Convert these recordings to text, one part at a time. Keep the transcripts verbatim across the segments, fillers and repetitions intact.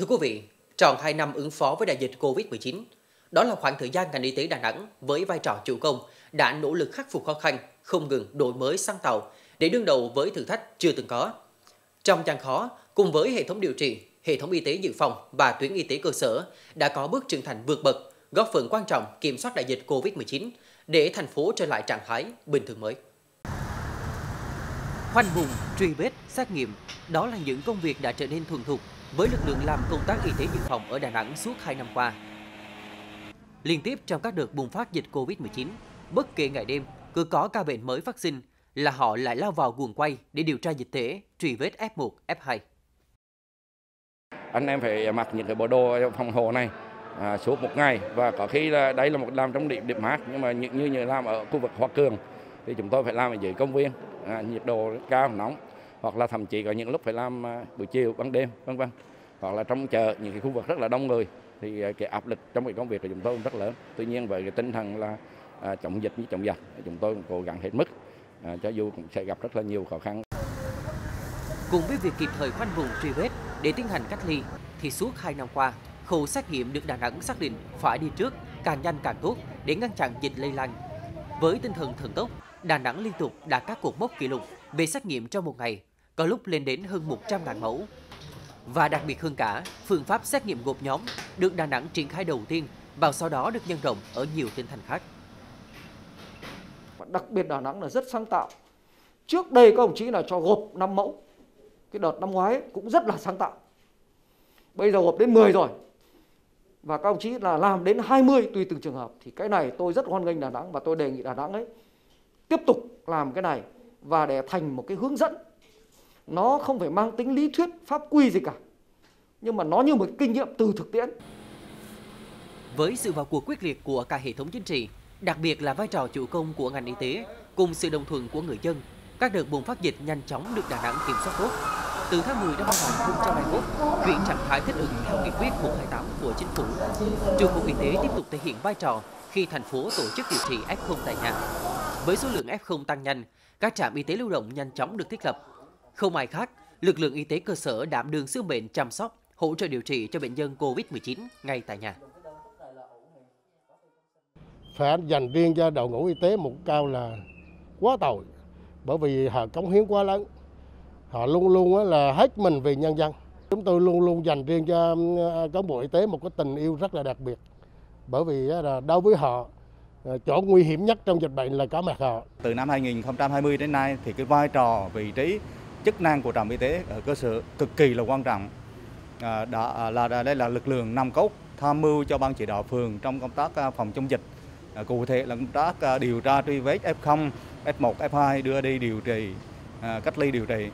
Thưa quý vị, tròn hai năm ứng phó với đại dịch Covid mười chín, đó là khoảng thời gian ngành y tế Đà Nẵng với vai trò chủ công đã nỗ lực khắc phục khó khăn, không ngừng đổi mới sáng tạo để đương đầu với thử thách chưa từng có. Trong gian khó, cùng với hệ thống điều trị, hệ thống y tế dự phòng và tuyến y tế cơ sở đã có bước trưởng thành vượt bậc, góp phần quan trọng kiểm soát đại dịch Covid mười chín để thành phố trở lại trạng thái bình thường mới. Khoanh vùng, truy vết, xét nghiệm, đó là những công việc đã trở nên thuần thục với lực lượng làm công tác y tế dự phòng ở Đà Nẵng suốt hai năm qua. Liên tiếp trong các đợt bùng phát dịch Covid mười chín, bất kể ngày đêm, cứ có ca bệnh mới phát sinh là họ lại lao vào guồng quay để điều tra dịch tễ, truy vết F một, F hai. Anh em phải mặc những cái bộ đồ phòng hộ này à, suốt một ngày, và có khi là đây là một làm trong điểm điểm mát, nhưng mà như như, như làm ở khu vực Hòa Cường thì chúng tôi phải làm ở dưới công viên, à, nhiệt độ cao nóng, hoặc là thậm chí có những lúc phải làm buổi chiều, ban đêm, vân vân, hoặc là trong chợ những cái khu vực rất là đông người thì cái áp lực trong cái công việc của chúng tôi cũng rất lớn. Tuy nhiên với cái tinh thần là à, chống dịch như chống giặc, chúng tôi cũng cố gắng hết mức, à, cho dù cũng sẽ gặp rất là nhiều khó khăn. Cùng với việc kịp thời khoanh vùng truy vết để tiến hành cách ly, thì suốt hai năm qua, khâu xét nghiệm được Đà Nẵng xác định phải đi trước, càng nhanh càng tốt để ngăn chặn dịch lây lan. Với tinh thần thần tốc, Đà Nẵng liên tục đạt các cột mốc kỷ lục về xét nghiệm trong một ngày, có lúc lên đến hơn một trăm nghìn mẫu. Và đặc biệt hơn cả, phương pháp xét nghiệm gộp nhóm được Đà Nẵng triển khai đầu tiên và sau đó được nhân rộng ở nhiều tỉnh thành khác. Đặc biệt Đà Nẵng là rất sáng tạo. Trước đây các đồng chí là cho gộp năm mẫu. Cái đợt năm ngoái cũng rất là sáng tạo. Bây giờ gộp đến mười rồi. Và các đồng chí là làm đến hai mươi tùy từng trường hợp. Thì cái này tôi rất hoan nghênh Đà Nẵng, và tôi đề nghị Đà Nẵng ấy tiếp tục làm cái này và để thành một cái hướng dẫn. Nó không phải mang tính lý thuyết, pháp quy gì cả, nhưng mà nó như một kinh nghiệm từ thực tiễn. Với sự vào cuộc quyết liệt của cả hệ thống chính trị, đặc biệt là vai trò chủ công của ngành y tế cùng sự đồng thuận của người dân, các đợt bùng phát dịch nhanh chóng được Đà Nẵng kiểm soát tốt. Từ tháng mười năm hai nghìn không trăm hai mươi mốt, chuyển trạng thái thích ứng theo nghị quyết một hai tám của chính phủ. Trường Bộ Y tế tiếp tục thể hiện vai trò khi thành phố tổ chức điều trị F không tại nhà. Với số lượng F không tăng nhanh, các trạm y tế lưu động nhanh chóng được thiết lập. Không ai khác, lực lượng y tế cơ sở đảm đương sứ mệnh chăm sóc, hỗ trợ điều trị cho bệnh nhân Covid mười chín ngay tại nhà. Phải dành riêng cho đội ngũ y tế một cao là quá tội, bởi vì họ cống hiến quá lớn. Họ luôn luôn là hết mình vì nhân dân. Chúng tôi luôn luôn dành riêng cho cán bộ y tế một cái tình yêu rất là đặc biệt, bởi vì là đối với họ, chỗ nguy hiểm nhất trong dịch bệnh là có mặt họ. Từ năm hai nghìn không trăm hai mươi đến nay thì cái vai trò, vị trí, chức năng của trạm y tế ở cơ sở cực kỳ là quan trọng. À, đã, là, đây là lực lượng nòng cốt tham mưu cho ban chỉ đạo phường trong công tác phòng chống dịch. À, cụ thể là công tác điều tra truy vết F không, F một, F hai đưa đi điều trị, à, cách ly điều trị.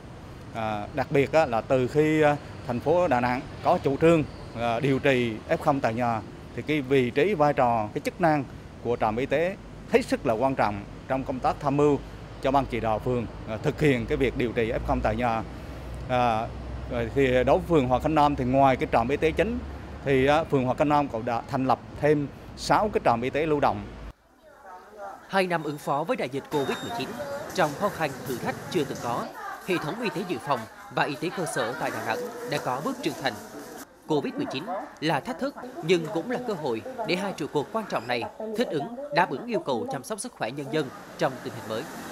À, đặc biệt á, là từ khi thành phố Đà Nẵng có chủ trương à, điều trị F không tại nhà, thì cái vị trí, vai trò, cái chức năng của trạm y tế hết sức là quan trọng trong công tác tham mưu cho ban chỉ đạo phường à, thực hiện cái việc điều trị F không tại nhà. À, thì đối với phường Hòa Khánh Nam thì ngoài cái trạm y tế chính thì à, phường Hòa Khánh Nam cũng đã thành lập thêm sáu cái trạm y tế lưu động. Hai năm ứng phó với đại dịch Covid mười chín, trong khó khăn thử thách chưa từng có, hệ thống y tế dự phòng và y tế cơ sở tại Đà Nẵng đã có bước trưởng thành. Covid mười chín là thách thức nhưng cũng là cơ hội để hai trụ cột quan trọng này thích ứng, đáp ứng yêu cầu chăm sóc sức khỏe nhân dân trong tình hình mới.